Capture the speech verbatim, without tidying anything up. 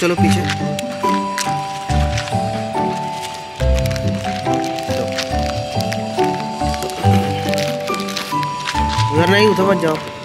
चलो पीछे। उधर नहीं, उधर मत जाओ।